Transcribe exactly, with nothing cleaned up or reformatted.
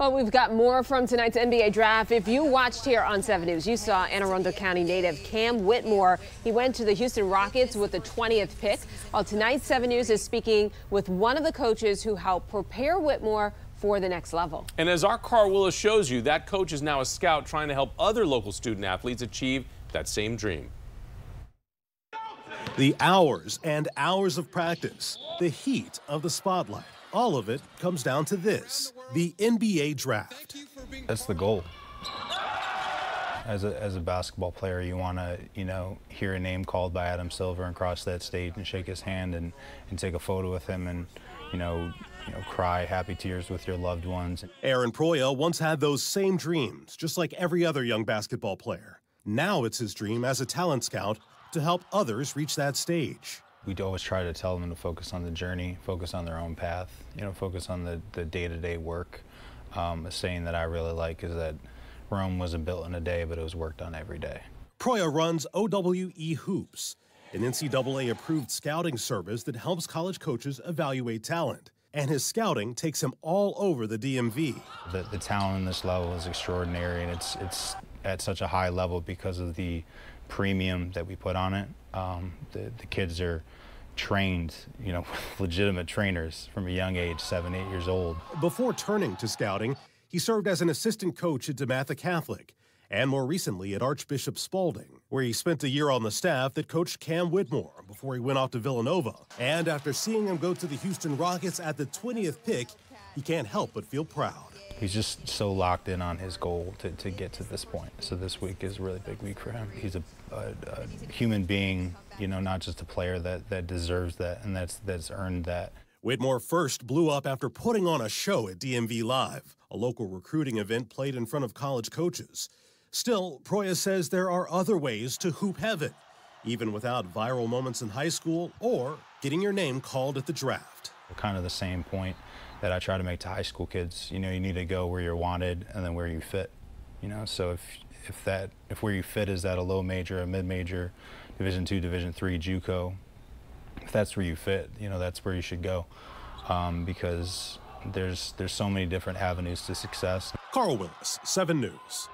Well, we've got more from tonight's N B A draft. If you watched here on seven News, you saw Anne Arundel County native Cam Whitmore. He went to the Houston Rockets with the twentieth pick. While tonight, seven News is speaking with one of the coaches who helped prepare Whitmore for the next level. And as our Carl Williams shows you, that coach is now a scout trying to help other local student athletes achieve that same dream. The hours and hours of practice, the heat of the spotlight, all of it comes down to this, the N B A draft. That's the goal. As a, as a basketball player, you want to, you know, hear a name called by Adam Silver and cross that stage and shake his hand and, and take a photo with him and, you know, you know, cry happy tears with your loved ones. Aaron Proia once had those same dreams, just like every other young basketball player. Now it's his dream as a talent scout to help others reach that stage. We always try to tell them to focus on the journey, focus on their own path, you know, focus on the, the day-to-day work. Um, a saying that I really like is that Rome wasn't built in a day, but it was worked on every day. Proia runs O W E Hoops, an N C double A-approved scouting service that helps college coaches evaluate talent. And his scouting takes him all over the D M V. The, the talent in this level is extraordinary, and it's, it's at such a high level because of the premium that we put on it. Um, the, the kids are trained, you know, with legitimate trainers from a young age, seven, eight years old. Before turning to scouting, he served as an assistant coach at DeMatha Catholic and more recently at Archbishop Spaulding, where he spent a year on the staff that coached Cam Whitmore before he went off to Villanova. And after seeing him go to the Houston Rockets at the twentieth pick, he can't help but feel proud. He's just so locked in on his goal to, to get to this point. So this week is a really big week for him. He's a, a, a human being, you know, not just a player that, that deserves that and that's, that's earned that. Whitmore first blew up after putting on a show at D M V Live, a local recruiting event played in front of college coaches. Still, Proia says there are other ways to hoop heaven, even without viral moments in high school or getting your name called at the draft. Kind of the same point that I try to make to high school kids. You know, you need to go where you're wanted and then where you fit, you know. So if if that if where you fit is that a low major, a mid major, division two, division three, JUCO, if that's where you fit, you know, that's where you should go, um, because there's there's so many different avenues to success. Carl Williams, seven News.